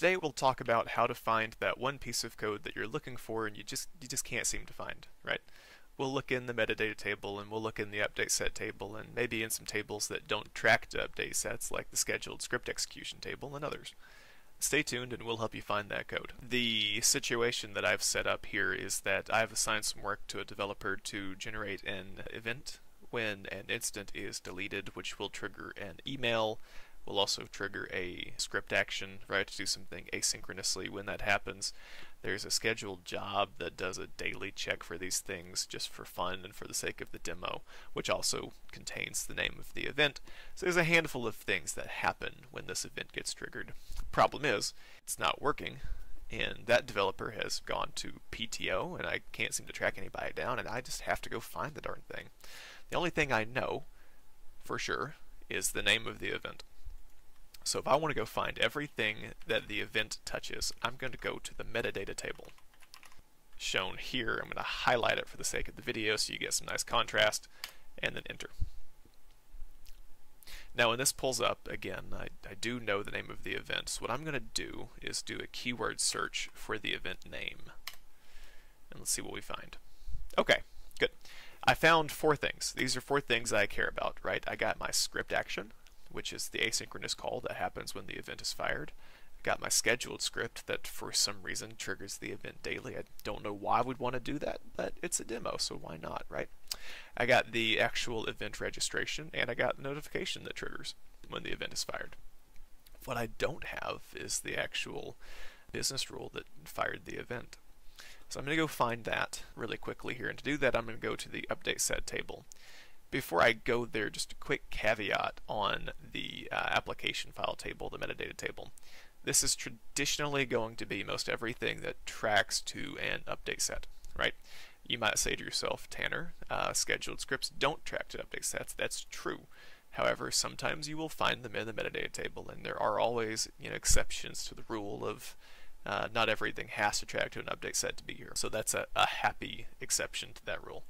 Today we'll talk about how to find that one piece of code that you're looking for and you just can't seem to find, right? We'll look in the metadata table and we'll look in the update set table and maybe in some tables that don't track to update sets like the scheduled script execution table and others. Stay tuned and we'll help you find that code. The situation that I've set up here is that I've assigned some work to a developer to generate an event when an instance is deleted, which will trigger an email. We'll also trigger a script action, right, to do something asynchronously when that happens. There's a scheduled job that does a daily check for these things just for fun and for the sake of the demo, which also contains the name of the event. So there's a handful of things that happen when this event gets triggered. Problem is, it's not working, and that developer has gone to PTO, and I can't seem to track anybody down, and I just have to go find the darn thing. The only thing I know for sure is the name of the event. So if I want to go find everything that the event touches, I'm going to go to the metadata table. Shown here, I'm going to highlight it for the sake of the video so you get some nice contrast, and then enter. Now when this pulls up, again, I do know the name of the event, so what I'm going to do is do a keyword search for the event name. And let's see what we find. Okay, good. I found four things. These are four things I care about, right? I got my script action, which is the asynchronous call that happens when the event is fired. I've got my scheduled script that for some reason triggers the event daily. I don't know why we'd want to do that, but it's a demo, so why not, right? I got the actual event registration, and I got the notification that triggers when the event is fired. What I don't have is the actual business rule that fired the event. So I'm going to go find that really quickly here, and to do that I'm going to go to the update set table. Before I go there, just a quick caveat on the application file table, the metadata table. This is traditionally going to be most everything that tracks to an update set, right? You might say to yourself, Tanner, scheduled scripts don't track to update sets. That's true. However, sometimes you will find them in the metadata table, and there are always, you know, exceptions to the rule of not everything has to track to an update set to be here. So that's a happy exception to that rule.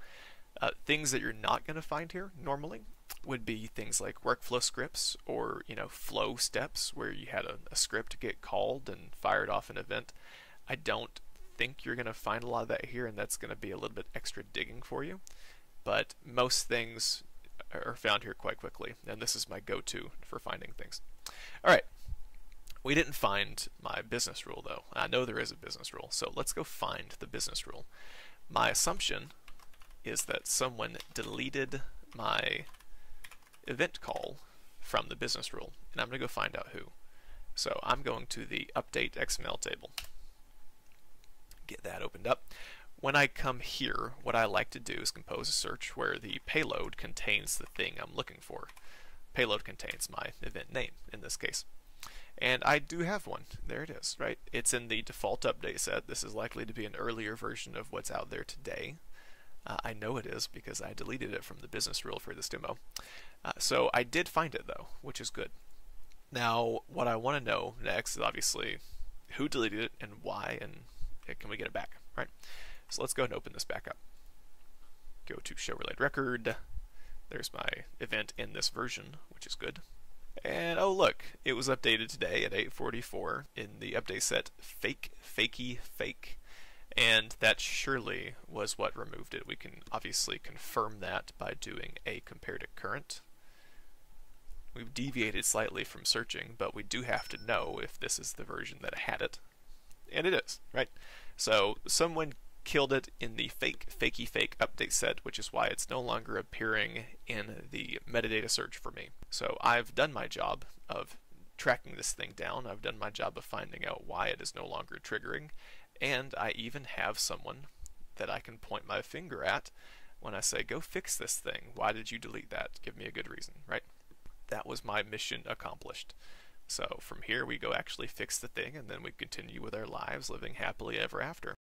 Things that you're not going to find here normally would be things like workflow scripts or, you know, flow steps where you had a script get called and fired off an event. I don't think you're going to find a lot of that here, and that's going to be a little bit extra digging for you. But most things are found here quite quickly, and this is my go-to for finding things. All right, we didn't find my business rule though. I know there is a business rule, so let's go find the business rule. My assumption is that someone deleted my event call from the business rule, and I'm going to go find out who. So I'm going to the update XML table. Get that opened up. When I come here, what I like to do is compose a search where the payload contains the thing I'm looking for. Payload contains my event name in this case. And I do have one. There it is, right? It's in the default update set. This is likely to be an earlier version of what's out there today. I know it is because I deleted it from the business rule for this demo. So I did find it though, which is good. Now what I want to know next is obviously who deleted it and why, and can we get it back, right? So let's go ahead and open this back up. Go to show related record. There's my event in this version, which is good. And oh look, it was updated today at 8:44 in the update set fake, fakey, fake. And that surely was what removed it. We can obviously confirm that by doing a compare to current. We've deviated slightly from searching, but we do have to know if this is the version that had it. And it is, right? So someone killed it in the fake, fakey, fake update set, which is why it's no longer appearing in the metadata search for me. So I've done my job of tracking this thing down. I've done my job of finding out why it is no longer triggering. And I even have someone that I can point my finger at when I say, go fix this thing. Why did you delete that? Give me a good reason, right? That was my mission accomplished. So from here we go actually fix the thing, and then we continue with our lives living happily ever after.